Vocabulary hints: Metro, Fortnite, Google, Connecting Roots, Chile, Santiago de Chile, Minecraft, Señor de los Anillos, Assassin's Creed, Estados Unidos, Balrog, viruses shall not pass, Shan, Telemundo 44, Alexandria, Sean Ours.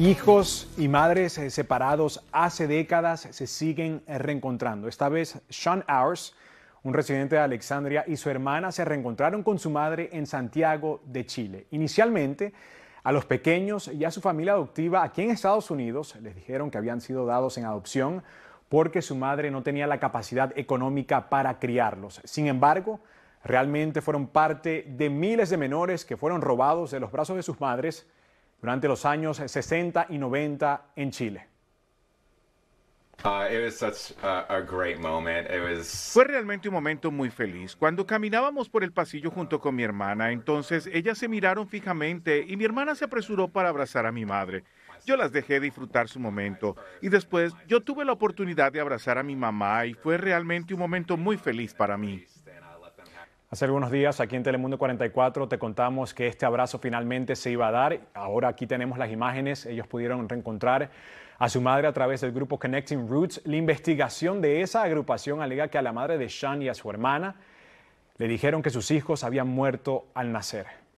Hijos y madres separados hace décadas se siguen reencontrando. Esta vez, Sean Ours, un residente de Alexandria, y su hermana se reencontraron con su madre en Santiago de Chile. Inicialmente, a los pequeños y a su familia adoptiva aquí en Estados Unidos les dijeron que habían sido dados en adopción porque su madre no tenía la capacidad económica para criarlos. Sin embargo, realmente fueron parte de miles de menores que fueron robados de los brazos de sus madres durante los años 60 y 90 en Chile. Fue realmente un momento muy feliz. Cuando caminábamos por el pasillo junto con mi hermana, entonces ellas se miraron fijamente y mi hermana se apresuró para abrazar a mi madre. Yo las dejé disfrutar su momento y después yo tuve la oportunidad de abrazar a mi mamá y fue realmente un momento muy feliz para mí. Hace algunos días aquí en Telemundo 44 te contamos que este abrazo finalmente se iba a dar. Ahora aquí tenemos las imágenes. Ellos pudieron reencontrar a su madre a través del grupo Connecting Roots. La investigación de esa agrupación alega que a la madre de Shan y a su hermana le dijeron que sus hijos habían muerto al nacer.